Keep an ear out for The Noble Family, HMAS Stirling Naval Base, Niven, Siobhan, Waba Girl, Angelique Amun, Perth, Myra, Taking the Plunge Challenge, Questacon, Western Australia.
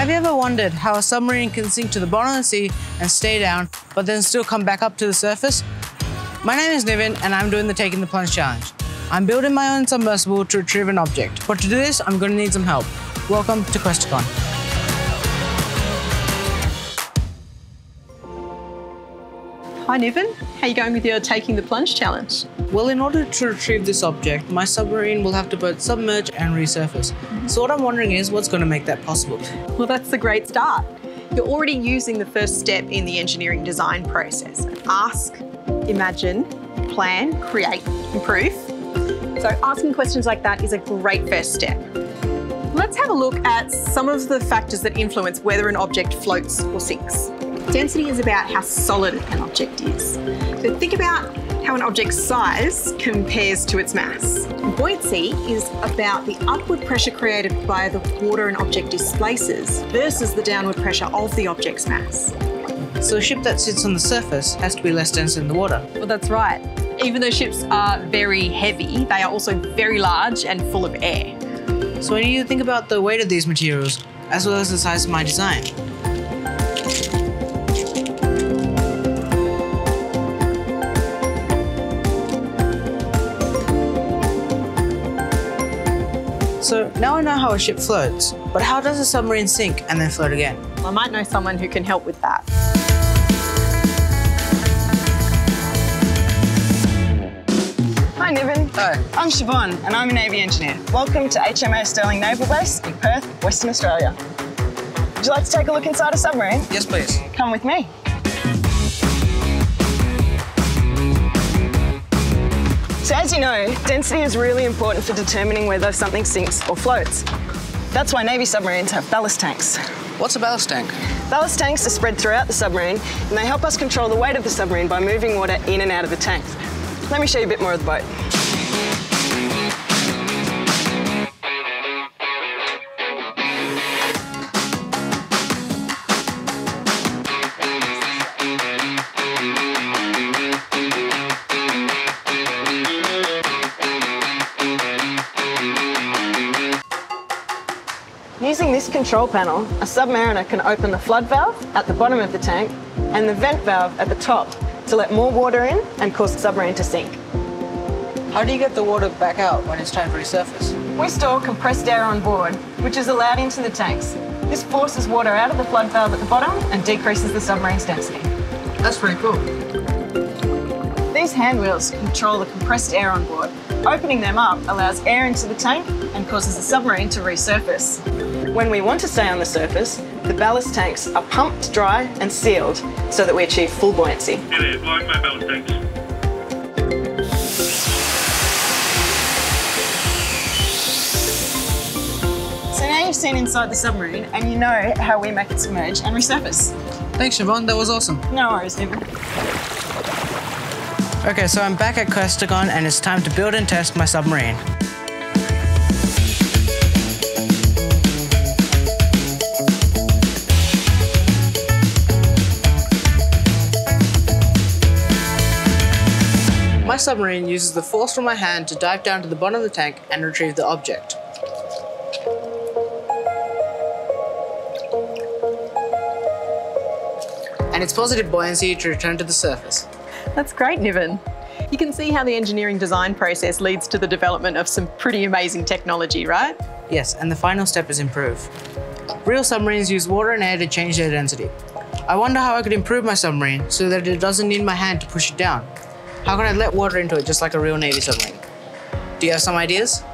Have you ever wondered how a submarine can sink to the bottom of the sea and stay down, but then still come back up to the surface? My name is Niven and I'm doing the Taking the Plunge Challenge. I'm building my own submersible to retrieve an object, but to do this, I'm going to need some help. Welcome to Questacon. Hi Niven, how are you going with your Taking the Plunge Challenge? Well, in order to retrieve this object, my submarine will have to both submerge and resurface. So what I'm wondering is, what's going to make that possible? Well, that's a great start. You're already using the first step in the engineering design process. Ask, imagine, plan, create, improve. So asking questions like that is a great first step. Let's have a look at some of the factors that influence whether an object floats or sinks. Density is about how solid an object is. So think about how an object's size compares to its mass. Buoyancy is about the upward pressure created by the water an object displaces versus the downward pressure of the object's mass. So a ship that sits on the surface has to be less dense than the water. Well, that's right. Even though ships are very heavy, they are also very large and full of air. So when you think about the weight of these materials, as well as the size of my design, so now I know how a ship floats, but how does a submarine sink and then float again? I might know someone who can help with that. Hi Niven. Hi. I'm Siobhan and I'm a Navy engineer. Welcome to HMAS Stirling Naval Base in Perth, Western Australia. Would you like to take a look inside a submarine? Yes, please. Come with me. So as you know, density is really important for determining whether something sinks or floats. That's why Navy submarines have ballast tanks. What's a ballast tank? Ballast tanks are spread throughout the submarine and they help us control the weight of the submarine by moving water in and out of the tank. Let me show you a bit more of the boat. Using this control panel, a submariner can open the flood valve at the bottom of the tank and the vent valve at the top to let more water in and cause the submarine to sink. How do you get the water back out when it's time to resurface? We store compressed air on board, which is allowed into the tanks. This forces water out of the flood valve at the bottom and decreases the submarine's density. That's pretty cool. These hand wheels control the compressed air on board. Opening them up allows air into the tank and causes the submarine to resurface. When we want to stay on the surface, the ballast tanks are pumped dry and sealed so that we achieve full buoyancy. Hello, blowing my ballast tanks. So now you've seen inside the submarine and you know how we make it submerge and resurface. Thanks Siobhan, that was awesome. No worries, Niven. Okay, so I'm back at Questacon and it's time to build and test my submarine. My submarine uses the force from my hand to dive down to the bottom of the tank and retrieve the object. And it's positive buoyancy to return to the surface. That's great, Niven. You can see how the engineering design process leads to the development of some pretty amazing technology, right? Yes, and the final step is improve. Real submarines use water and air to change their density. I wonder how I could improve my submarine so that it doesn't need my hand to push it down. How can I let water into it just like a real Navy submarine? Do you have some ideas?